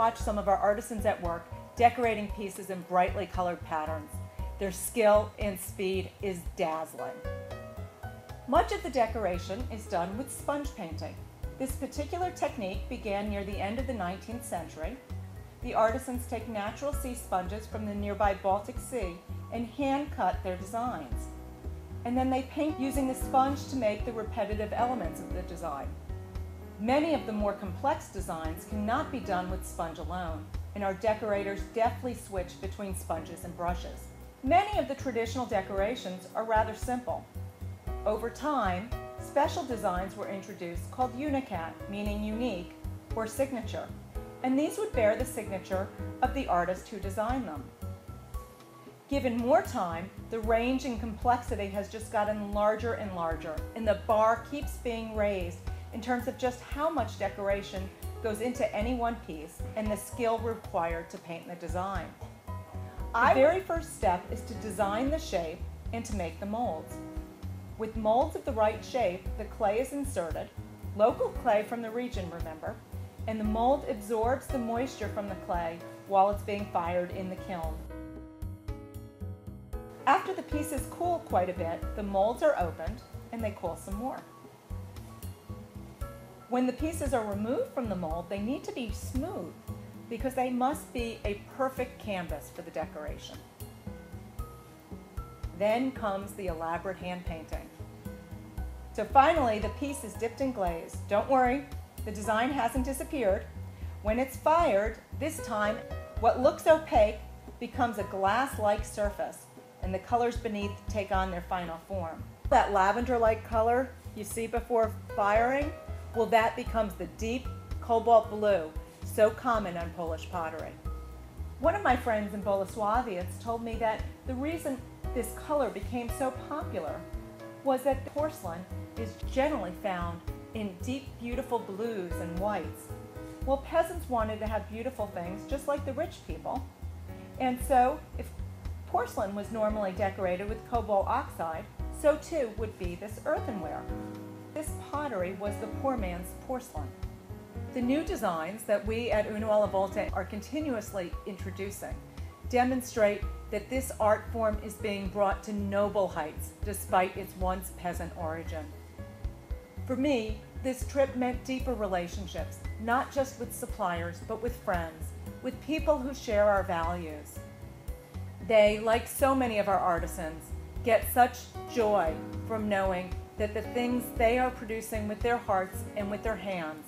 watch some of our artisans at work decorating pieces in brightly colored patterns. Their skill and speed is dazzling. Much of the decoration is done with sponge painting. This particular technique began near the end of the 19th century. The artisans take natural sea sponges from the nearby Baltic Sea and hand-cut their designs. And then they paint using the sponge to make the repetitive elements of the design. Many of the more complex designs cannot be done with sponge alone, and our decorators deftly switch between sponges and brushes. Many of the traditional decorations are rather simple. Over time, special designs were introduced called unicat, meaning unique, or signature, and these would bear the signature of the artist who designed them. Given more time, the range and complexity has just gotten larger and larger, and the bar keeps being raised in terms of just how much decoration goes into any one piece and the skill required to paint the design. The very first step is to design the shape and to make the molds. With molds of the right shape, the clay is inserted, local clay from the region, remember, and the mold absorbs the moisture from the clay while it's being fired in the kiln. After the pieces cool quite a bit, the molds are opened and they cool some more. When the pieces are removed from the mold, they need to be smooth because they must be a perfect canvas for the decoration. Then comes the elaborate hand painting. So finally, the piece is dipped in glaze. Don't worry, the design hasn't disappeared. When it's fired, this time, what looks opaque becomes a glass-like surface, and the colors beneath take on their final form. That lavender-like color you see before firing, well, that becomes the deep cobalt blue, so common on Polish pottery. One of my friends in Bolesławiec told me that the reason this color became so popular was that porcelain is generally found in deep, beautiful blues and whites. Well, peasants wanted to have beautiful things just like the rich people, and so if porcelain was normally decorated with cobalt oxide, so too would be this earthenware. This pottery was the poor man's porcelain. The new designs that we at Uno Alla Volta are continuously introducing demonstrate that this art form is being brought to noble heights despite its once peasant origin. For me, this trip meant deeper relationships, not just with suppliers, but with friends, with people who share our values. They, like so many of our artisans, get such joy from knowing that the things they are producing with their hearts and with their hands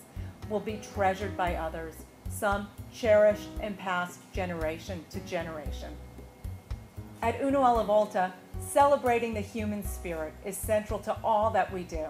will be treasured by others, some cherished and passed generation to generation. At Uno Alla Volta, celebrating the human spirit is central to all that we do.